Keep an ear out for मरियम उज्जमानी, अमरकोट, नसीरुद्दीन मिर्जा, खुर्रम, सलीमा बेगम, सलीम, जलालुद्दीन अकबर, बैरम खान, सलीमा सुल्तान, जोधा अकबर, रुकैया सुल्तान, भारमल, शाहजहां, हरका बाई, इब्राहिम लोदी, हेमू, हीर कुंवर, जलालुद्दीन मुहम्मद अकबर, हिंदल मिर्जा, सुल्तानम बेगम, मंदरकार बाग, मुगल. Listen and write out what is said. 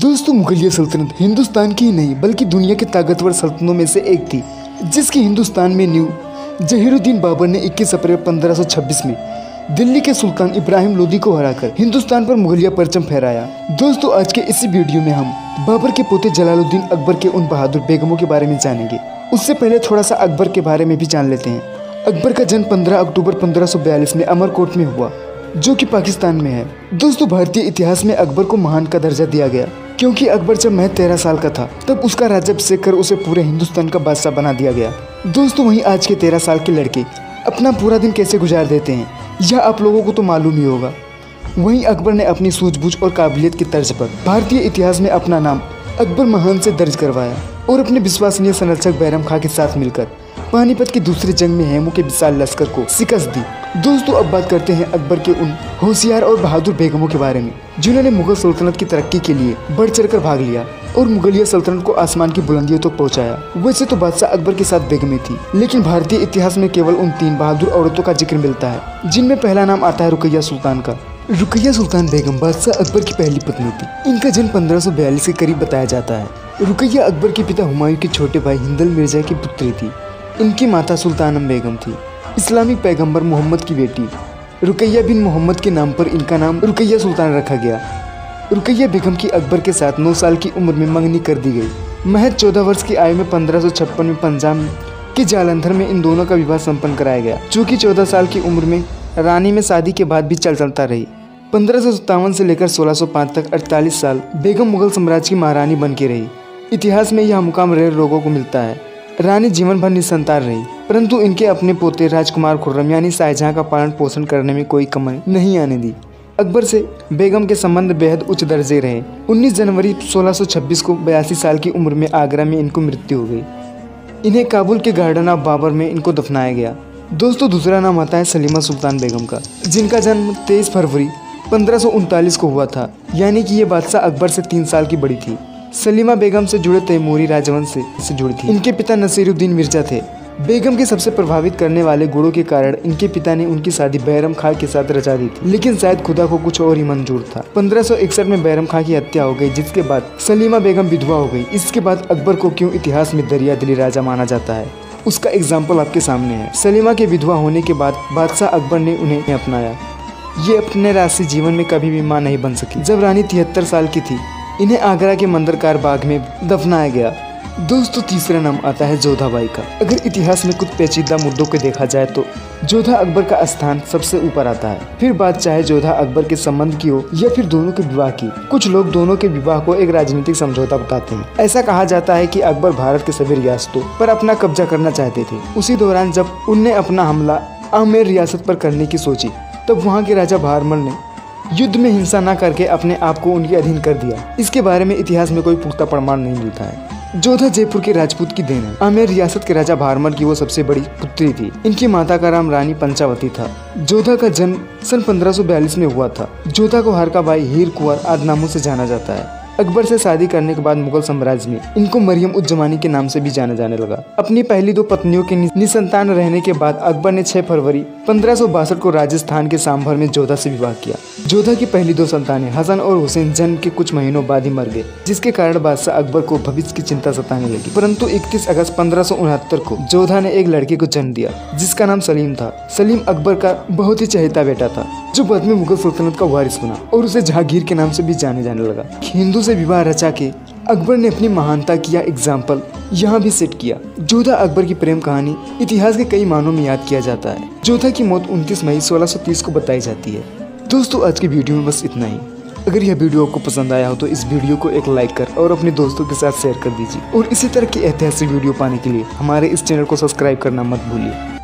दोस्तों, मुगलिया सल्तनत हिंदुस्तान की ही नहीं बल्कि दुनिया की ताकतवर सल्तनतों में से एक थी, जिसकी हिंदुस्तान में न्यू जहीरुद्दीन बाबर ने 21 अप्रैल 1526 में दिल्ली के सुल्तान इब्राहिम लोदी को हराकर हिंदुस्तान पर मुगलिया परचम फहराया। दोस्तों, आज के इसी वीडियो में हम बाबर के पोते जलालुद्दीन अकबर के उन बहादुर बेगमों के बारे में जानेंगे। उससे पहले थोड़ा सा अकबर के बारे में भी जान लेते हैं। अकबर का जन्म 15 अक्टूबर 1542 में अमरकोट में हुआ, जो कि पाकिस्तान में है। दोस्तों, भारतीय इतिहास में अकबर को महान का दर्जा दिया गया, क्योंकि अकबर जब महज 13 साल का था तब उसका राज्याभिषेक कर उसे पूरे हिंदुस्तान का बादशाह बना दिया गया। दोस्तों, वहीं आज के 13 साल के लड़के अपना पूरा दिन कैसे गुजार देते हैं यह आप लोगों को तो मालूम ही होगा। वहीं अकबर ने अपनी सूझबूझ और काबिलियत की तर्ज पर भारतीय इतिहास में अपना नाम अकबर महान से दर्ज करवाया और अपने विश्वसनीय संरक्षक बैरम खान के साथ मिलकर पानीपत की दूसरी जंग में हेमू के विशाल लश्कर को शिकस्त दी। दोस्तों, अब बात करते हैं अकबर के उन होशियार और बहादुर बेगमों के बारे में जिन्होंने मुगल सल्तनत की तरक्की के लिए बढ़ चढ़कर भाग लिया और मुगलिया सल्तनत को आसमान की बुलंदियों तक पहुंचाया। वैसे तो बादशाह अकबर के साथ बेगमें थी, लेकिन भारतीय इतिहास में केवल उन 3 बहादुर औरतों का जिक्र मिलता है, जिनमें पहला नाम आता है रुकैया सुल्तान का। रुकैया सुल्तान बेगम बादशाह अकबर की पहली पत्नी थी। इनका जन्म 1542 के करीब बताया जाता है। रुकैया अकबर के पिता हुमायूं के छोटे भाई हिंदल मिर्जा की पुत्री थी। इनकी माता सुल्तानम बेगम थी, इस्लामिक पैगंबर मोहम्मद की बेटी। रुकैया बिन मोहम्मद के नाम पर इनका नाम रुकैया सुल्तान रखा गया। रुकैया बेगम की अकबर के साथ 9 साल की उम्र में मंगनी कर दी गई। महज 14 वर्ष की आयु में 1556 में पंजाब के जालंधर में इन दोनों का विवाह संपन्न कराया गया, जो कि 14 साल की उम्र में रानी में शादी के बाद भी चलता रही। 1557 से लेकर 1605 तक 48 साल बेगम मुगल साम्राज्य की महारानी बन के रही। इतिहास में यह मुकाम रेयर लोगों को मिलता है। रानी जीवन भर निसंतान रही, परंतु इनके अपने पोते राजकुमार खुर्रम यानी शाहजहां का पालन पोषण करने में कोई कमी नहीं आने दी। अकबर से बेगम के संबंध बेहद उच्च दर्जे रहे। 19 जनवरी 1626 को 82 साल की उम्र में आगरा में इनको मृत्यु हो गई। इन्हें काबुल के गार्डन ऑफ बाबर में इनको दफनाया गया। दोस्तों, दूसरा नाम आता है सलीमा सुल्तान बेगम का, जिनका जन्म 23 फरवरी 1539 को हुआ था, यानी कि ये बादशाह अकबर से 3 साल की बड़ी थी। सलीमा बेगम से जुड़े तैमूरी राजवंश से जुड़ी थी। इनके पिता नसीरुद्दीन मिर्जा थे। बेगम के सबसे प्रभावित करने वाले गुणों के कारण इनके पिता ने उनकी शादी बैरम खान के साथ रचा दी थी, लेकिन शायद खुदा को कुछ और ही मंजूर था। 1561 में बैरम खान की हत्या हो गई, जिसके बाद सलीमा बेगम विधवा हो गई। इसके बाद अकबर को क्यों इतिहास में दरिया दिली राजा माना जाता है, उसका एग्जाम्पल आपके सामने है। सलीमा के विधवा होने के बाद बादशाह अकबर ने उन्हें अपनाया। ये अपने राजसी जीवन में कभी भी मां नहीं बन सकी। जब रानी 73 साल की थी, इन्हें आगरा के मंदरकार बाग में दफनाया गया। दोस्तों, तीसरा नाम आता है जोधा बाई का। अगर इतिहास में कुछ पेचीदा मुद्दों को देखा जाए तो जोधा अकबर का स्थान सबसे ऊपर आता है, फिर बात चाहे जोधा अकबर के संबंध की हो या फिर दोनों के विवाह की। कुछ लोग दोनों के विवाह को एक राजनीतिक समझौता बताते हैं। ऐसा कहा जाता है कि अकबर भारत के सभी रियासतों पर अपना कब्जा करना चाहते थे। उसी दौरान जब उनने अपना हमला आमेर रियासत पर करने की सोची, तब वहाँ के राजा भारमल ने युद्ध में हिंसा न करके अपने आप को उनके अधीन कर दिया। इसके बारे में इतिहास में कोई पुख्ता प्रमाण नहीं मिलता है। जोधा जयपुर के राजपूत की देन है। आमेर रियासत के राजा भारमल की वो सबसे बड़ी पुत्री थी। इनकी माता का नाम रानी पंचावती था। जोधा का जन्म सन 1542 में हुआ था। जोधा को हरका बाई, हीर कुंवर आदि नामों से जाना जाता है। अकबर से शादी करने के बाद मुगल साम्राज्य में इनको मरियम उज्जमानी के नाम से भी जाना जाने लगा। अपनी पहली 2 पत्नियों के निसंतान रहने के बाद अकबर ने 6 फरवरी 1562 को राजस्थान के सांभर में जोधा से विवाह किया। जोधा की पहली 2 संतानें हसन और हुसैन जन्म के कुछ महीनों बाद ही मर गए, जिसके कारण बादशाह अकबर को भविष्य की चिंता सताने लगी। परंतु 31 अगस्त 1569 को जोधा ने एक लड़के को जन्म दिया, जिसका नाम सलीम था। सलीम अकबर का बहुत ही चहेता बेटा था, जो बाद में मुगल सल्तनत का वारिस बना और उसे जहांगीर के नाम से भी जाने जाने लगा। हिंदू से विवाह रचा के अकबर ने अपनी महानता किया एग्जाम्पल यहाँ भी सेट किया। जोधा अकबर की प्रेम कहानी इतिहास के कई मानों में याद किया जाता है। जोधा की मौत 29 मई 1630 को बताई जाती है। दोस्तों, आज की वीडियो में बस इतना ही। अगर यह वीडियो आपको पसंद आया हो तो इस वीडियो को एक लाइक कर और अपने दोस्तों के साथ शेयर कर दीजिए, और इसी तरह की ऐतिहासिक वीडियो पाने के लिए हमारे इस चैनल को सब्सक्राइब करना मत भूलिए।